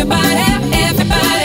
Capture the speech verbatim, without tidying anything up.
Everybody, everybody.